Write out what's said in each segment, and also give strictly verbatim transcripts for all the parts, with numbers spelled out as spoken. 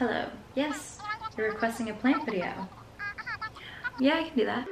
Hello. Yes, you're requesting a plant video. Yeah, I can do that.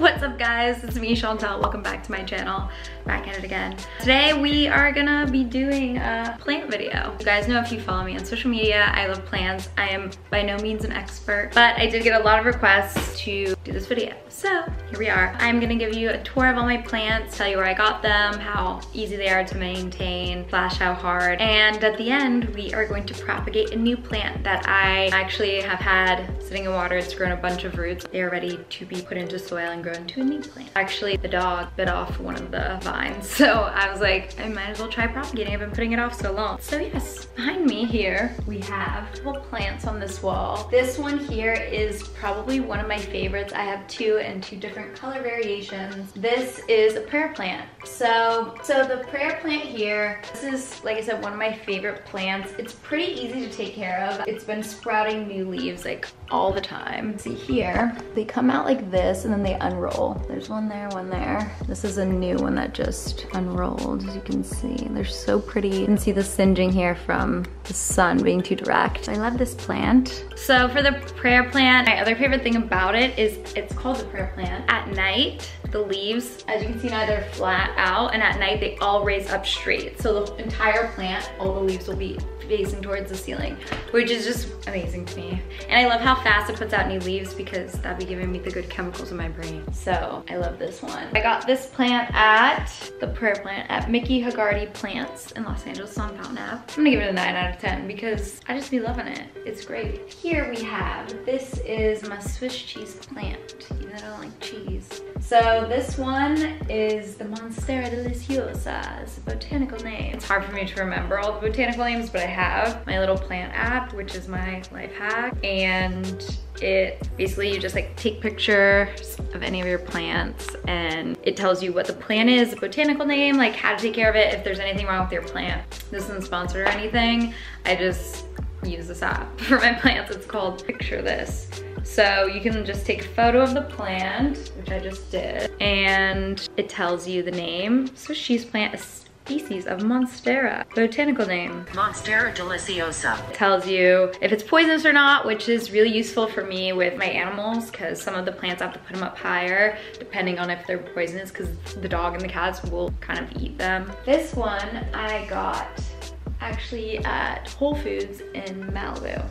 What's up guys? It's me, Chantel. Welcome back to my channel. Back at it again. Today we are gonna be doing a plant video. You guys know if you follow me on social media, I love plants. I am by no means an expert, but I did get a lot of requests to do this video. So here we are. I'm gonna give you a tour of all my plants, tell you where I got them, how easy they are to maintain, slash how hard. And at the end, we are going to propagate a new plant that I actually have had sitting in water. It's grown a bunch of roots. They are ready to be put into soil and grown into a new plant. Actually, the dog bit off one of the vines. So I was like, I might as well try propagating. I've been putting it off so long. So yes, behind me here, we have a couple plants on this wall. This one here is probably one of my favorites. I have two and two different color variations. This is a prayer plant. So, so the prayer plant here, this is, like I said, one of my favorite plants. It's pretty easy to take care of. It's been sprouting new leaves like all the time. See here, they come out like this and then they unroll. There's one there, one there. This is a new one that just Just unrolled, as you can see. They're so pretty. You can see the singeing here from the sun being too direct. I love this plant. So for the prayer plant, my other favorite thing about it is it's called the prayer plant. At night, the leaves, as you can see now, they're flat out, and at night they all raise up straight. So the entire plant, all the leaves will be facing towards the ceiling, which is just amazing to me. And I love how fast it puts out new leaves because that'd be giving me the good chemicals in my brain. So I love this one. I got this plant at the prayer plant at Mickey Hagarty Plants in Los Angeles on Fountain Avenue. I'm gonna give it a nine out of ten because I just be loving it. It's great. Here we have, this is my Swiss cheese plant, even though I don't like cheese. So this one is the Monstera deliciosa. It's a botanical name. It's hard for me to remember all the botanical names, but I have my little plant app, which is my life hack, and it basically, you just like take pictures of any of your plants and it tells you what the plant is, the botanical name, like how to take care of it, if there's anything wrong with your plant. This isn't sponsored or anything. I just use this app for my plants. It's called Picture This. So you can just take a photo of the plant, which I just did, and it tells you the name. Swiss cheese plant is species of Monstera. Botanical name. Monstera deliciosa. It tells you if it's poisonous or not, which is really useful for me with my animals because some of the plants I have to put them up higher depending on if they're poisonous because the dog and the cats will kind of eat them. This one I got actually at Whole Foods in Malibu,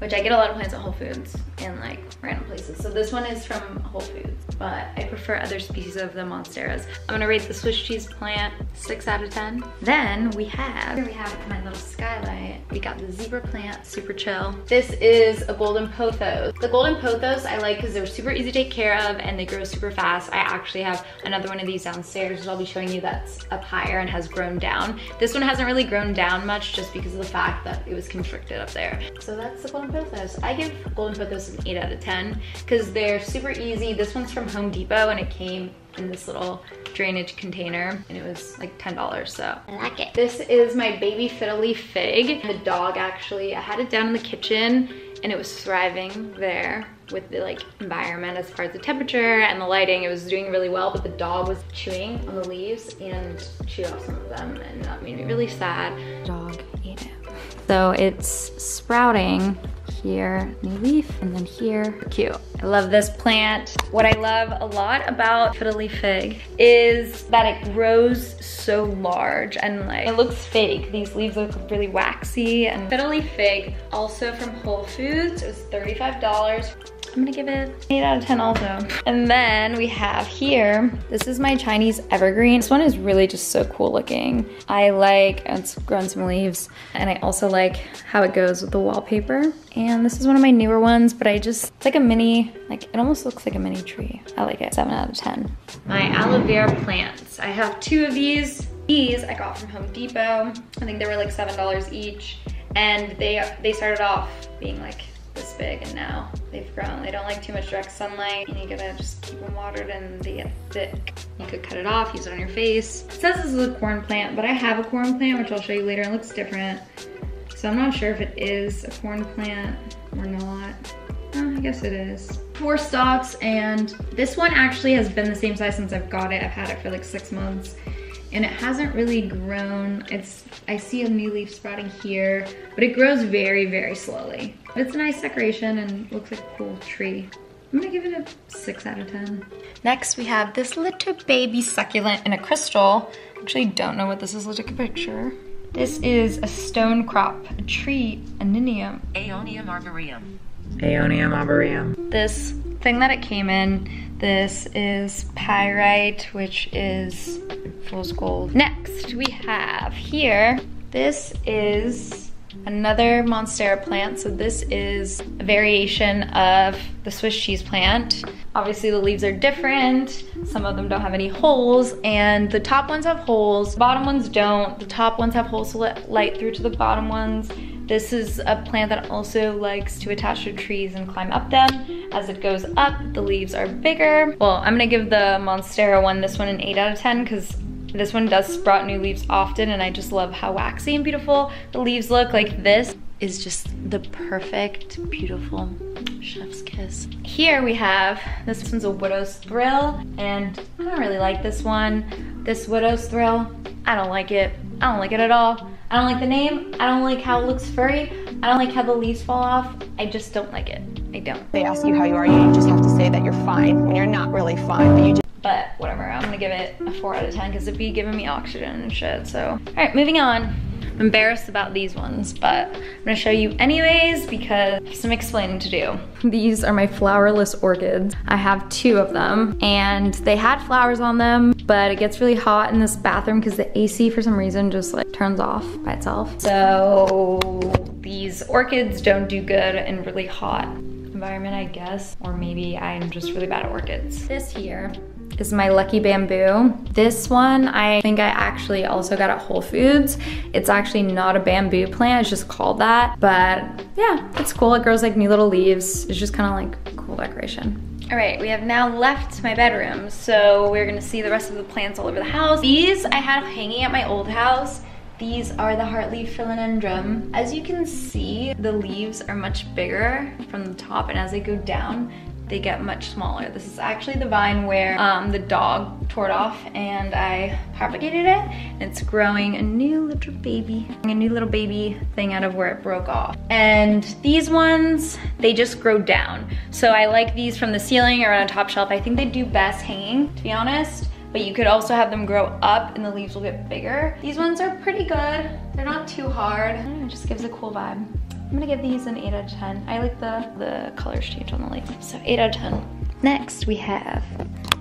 which I get a lot of plants at Whole Foods and like random places. So this one is from Whole Foods, but I prefer other species of the Monsteras. I'm gonna rate the Swiss cheese plant six out of ten. Then we have, here we have my little skylight. We got the zebra plant, super chill. This is a Golden Pothos. The Golden Pothos I like because they're super easy to take care of and they grow super fast. I actually have another one of these downstairs that I'll be showing you that's up higher and has grown down. This one hasn't really grown down much just because of the fact that it was constricted up there. So that's the Golden Pothos. I give Golden Pothos an eight out of ten because they're super easy. This one's from Home Depot and it came in this little drainage container and it was like ten dollars, so I like it. This is my baby fiddle leaf fig. The dog actually, I had it down in the kitchen and it was thriving there with the like environment as far as the temperature and the lighting. It was doing really well, but the dog was chewing on the leaves and chewed off some of them and that made me really sad. Dog ate it. So it's sprouting here, new leaf, and then here, cute. I love this plant. What I love a lot about fiddle leaf fig is that it grows so large and like, it looks fake. These leaves look really waxy. And fiddle leaf fig, also from Whole Foods, it was thirty-five dollars. I'm gonna give it eight out of ten also. And then we have here, this is my Chinese evergreen. This one is really just so cool looking. I like, it's grown some leaves, and I also like how it goes with the wallpaper. And this is one of my newer ones, but I just, it's like a mini, like it almost looks like a mini tree. I like it, seven out of ten. My aloe vera plants. I have two of these. These I got from Home Depot. I think they were like seven dollars each. And they they started off being like this big and now they've grown. They don't like too much direct sunlight and you gotta just keep them watered and they get thick. You could cut it off, use it on your face. It says this is a corn plant, but I have a corn plant which I'll show you later and it looks different. So I'm not sure if it is a corn plant or not. Oh, I guess it is. Four stalks, and this one actually has been the same size since I've got it. I've had it for like six months. and it hasn't really grown. It's, I see a new leaf sprouting here, but it grows very, very slowly. It's a nice decoration and looks like a cool tree. I'm gonna give it a six out of ten. Next, we have this little baby succulent in a crystal. Actually, don't know what this is. Let's take a picture. This is a stone crop, a tree, a ninium. Aeonium arboreum. Aeonium arboreum. This thing that it came in, this is pyrite, which is fool's gold. Next, we have here, this is another Monstera plant. So this is a variation of the Swiss cheese plant. Obviously the leaves are different. Some of them don't have any holes, and the top ones have holes, the bottom ones don't. The top ones have holes to let light through to the bottom ones. This is a plant that also likes to attach to trees and climb up them. As it goes up, the leaves are bigger. Well, I'm gonna give the Monstera one, this one, an eight out of ten, because this one does sprout new leaves often, and I just love how waxy and beautiful the leaves look. Like, this is just the perfect, beautiful chef's kiss. Here we have, this one's a widow's thrill, and I don't really like this one. This widow's thrill, I don't like it. I don't like it at all. I don't like the name. I don't like how it looks furry. I don't like how the leaves fall off. I just don't like it. I don't. They ask you how you are, you just have to say that you're fine, when you're not really fine, but you just... But whatever, I'm gonna give it a four out of ten because it'd be giving me oxygen and shit, so. All right, moving on. I'm embarrassed about these ones, but I'm gonna show you anyways because I have some explaining to do. These are my flowerless orchids. I have two of them, and they had flowers on them, but it gets really hot in this bathroom because the A C for some reason just like turns off by itself. So these orchids don't do good in really hot environment, I guess, or maybe I'm just really bad at orchids. This here is my lucky bamboo. This one, I think I actually also got at Whole Foods. It's actually not a bamboo plant, it's just called that. But yeah, it's cool, it grows like new little leaves. It's just kind of like cool decoration. All right, we have now left my bedroom. So we're gonna see the rest of the plants all over the house. These I had hanging at my old house. These are the heartleaf philodendron. As you can see, the leaves are much bigger from the top, and as they go down, they get much smaller. This is actually the vine where um, the dog tore it off, and I propagated it, and it's growing a new little baby, a new little baby thing out of where it broke off. And these ones, they just grow down. So I like these from the ceiling or on a top shelf. I think they do best hanging, to be honest, but you could also have them grow up and the leaves will get bigger. These ones are pretty good. They're not too hard. I don't know, it just gives a cool vibe. I'm gonna give these an eight out of ten. I like the, the colors change on the leaf, so eight out of ten. Next we have,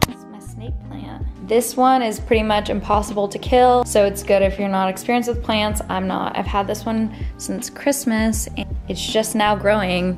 this is my snake plant. This one is pretty much impossible to kill, so it's good if you're not experienced with plants. I'm not. I've had this one since Christmas, and it's just now growing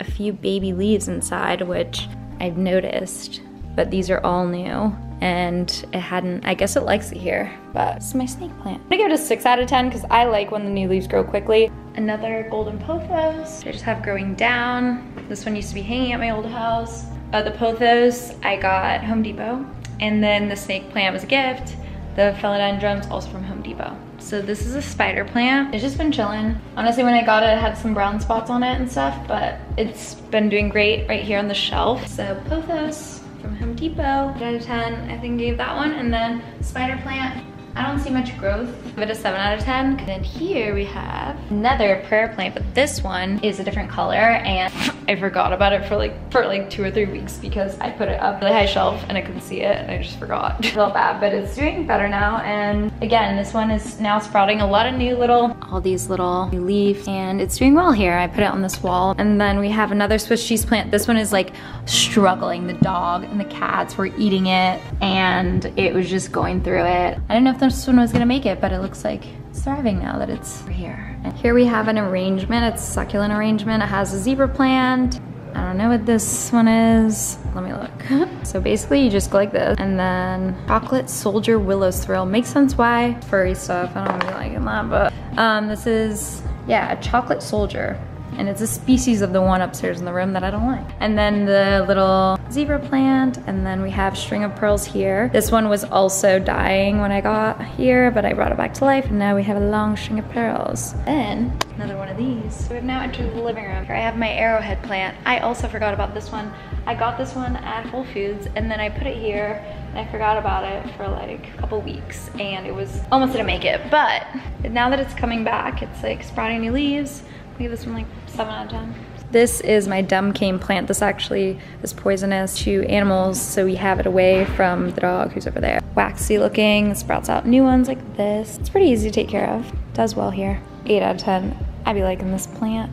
a few baby leaves inside, which I've noticed, but these are all new. And it hadn't, I guess it likes it here, but it's my snake plant. I'm gonna give it a six out of ten because I like when the new leaves grow quickly. Another golden pothos, I just have growing down. This one used to be hanging at my old house. Uh, the pothos I got Home Depot, and then the snake plant was a gift. The philodendron's also from Home Depot. So this is a spider plant. It's just been chilling. Honestly, when I got it, it had some brown spots on it and stuff, but it's been doing great right here on the shelf. So pothos from Home Depot, eight out of ten, I think gave that one. And then spider plant, I don't see much growth. Give it a seven out of ten. And then here we have another prayer plant, but this one is a different color, and I forgot about it for like for like two or three weeks because I put it up on the high shelf and I couldn't see it and I just forgot. I felt bad, but it's doing better now. And again, this one is now sprouting a lot of new little, all these little new leaves, and it's doing well here. I put it on this wall. And then we have another Swiss cheese plant. This one is like struggling. The dog and the cats were eating it and it was just going through it. I don't know if this one was gonna make it, but it looks like it's thriving now that it's here. And here we have an arrangement. It's a succulent arrangement. It has a zebra plant. I don't know what this one is. Let me look. So basically you just go like this, and then chocolate soldier willow's thrill. Makes sense why. Furry stuff, I don't really like that, but um, this is, yeah, a chocolate soldier. And it's a species of the one upstairs in the room that I don't like. And then the little zebra plant, and then we have string of pearls here. This one was also dying when I got here, but I brought it back to life, and now we have a long string of pearls. Then another one of these. So we've now entered the living room. Here I have my arrowhead plant. I also forgot about this one. I got this one at Whole Foods, and then I put it here, and I forgot about it for like a couple weeks, and it was almost didn't make it, but now that it's coming back, it's like sprouting new leaves. I give this one like seven out of ten. This is my dumb cane plant. This actually is poisonous to animals, so we have it away from the dog who's over there. Waxy looking, sprouts out new ones like this. It's pretty easy to take care of. Does well here. eight out of ten. I'd be liking this plant.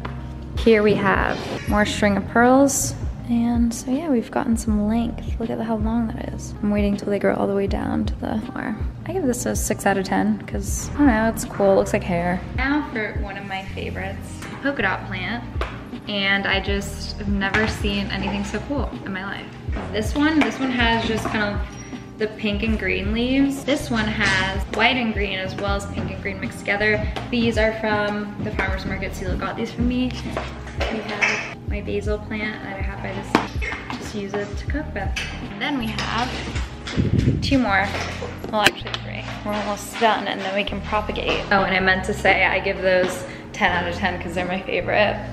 Here we have more string of pearls. And so yeah, we've gotten some length. Look at how long that is. I'm waiting till they grow all the way down to the floor. I give this a six out of ten because, I don't know, it's cool. It looks like hair. Now for one of my favorites, polka dot plant. And I just have never seen anything so cool in my life. This one, this one has just kind of the pink and green leaves. This one has white and green as well as pink and green mixed together. These are from the farmer's market. Sila got these from me. We have my basil plant that I have, I just, just use it to cook with. And then we have two more, well actually three. We're almost done and then we can propagate. Oh, and I meant to say I give those ten out of ten because they're my favorite.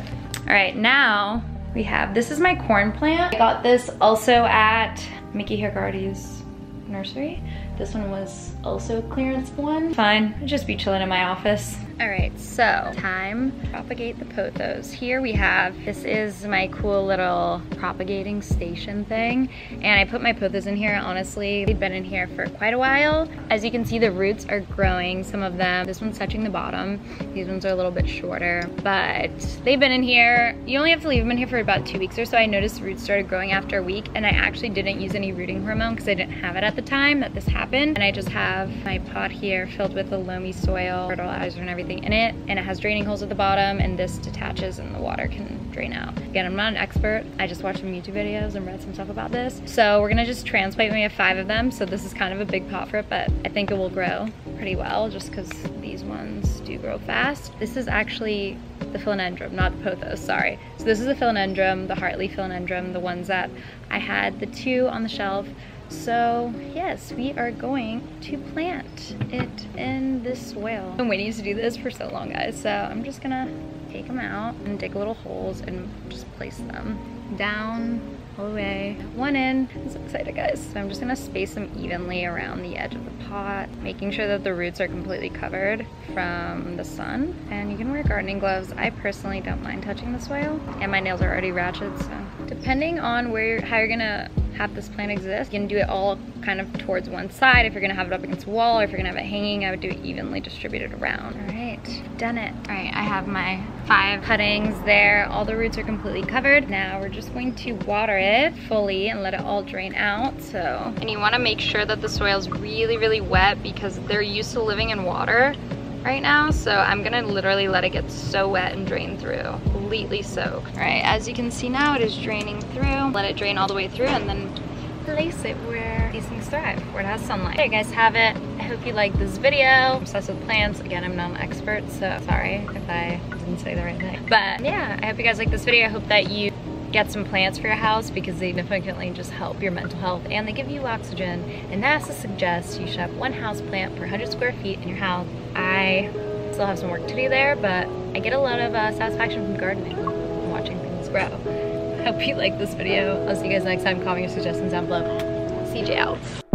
All right, now we have, this is my corn plant. I got this also at Mickey Hagarty's nursery. This one was also a clearance one. Fine, I'll just be chilling in my office. All right, so time to propagate the pothos. Here we have, this is my cool little propagating station thing. And I put my pothos in here, honestly. They've been in here for quite a while. As you can see, the roots are growing, some of them. This one's touching the bottom. These ones are a little bit shorter, but they've been in here. You only have to leave them in here for about two weeks or so. I noticed roots started growing after a week, and I actually didn't use any rooting hormone because I didn't have it at the time that this happened. And I just have my pot here filled with the loamy soil, fertilizer and everything in it, and it has draining holes at the bottom, and this detaches and the water can drain out. Again, I'm not an expert. I just watched some YouTube videos and read some stuff about this. So we're gonna just transplant. We have five of them, so this is kind of a big pot for it, but I think it will grow pretty well just because these ones do grow fast. This is actually the philodendron, not the pothos, sorry. So this is the philodendron, the Hartley philodendron, the ones that I had the two on the shelf. So yes, we are going to plant it in this soil. I've been waiting to do this for so long, guys, so I'm just gonna take them out and dig little holes and just place them down all the way. One in. I'm so excited, guys. So I'm just gonna space them evenly around the edge of the pot, making sure that the roots are completely covered from the sun. And you can wear gardening gloves. I personally don't mind touching the soil, and my nails are already ratcheted, so depending on where how you're gonna have this plant exist. You can do it all kind of towards one side. If you're gonna have it up against a wall, or if you're gonna have it hanging, I would do it evenly distributed around. All right, done it. All right, I have my five cuttings there. All the roots are completely covered. Now we're just going to water it fully and let it all drain out, so. And you wanna make sure that the soil's really, really wet because they're used to living in water right now, so I'm gonna literally let it get so wet and drain through, completely soaked. All right, as you can see now, it is draining through. Let it drain all the way through and then place it where these things thrive, where it has sunlight. There you guys have it. I hope you liked this video. I'm obsessed with plants. Again, I'm not an expert, so sorry if I didn't say the right thing. But yeah, I hope you guys like this video. I hope that you get some plants for your house because they significantly just help your mental health and they give you oxygen. And NASA suggests you should have one house plant per one hundred square feet in your house. I still have some work to do there, but I get a lot of uh, satisfaction from gardening and watching things grow. Hope you like this video. I'll see you guys next time. Comment your suggestions down below. C J out.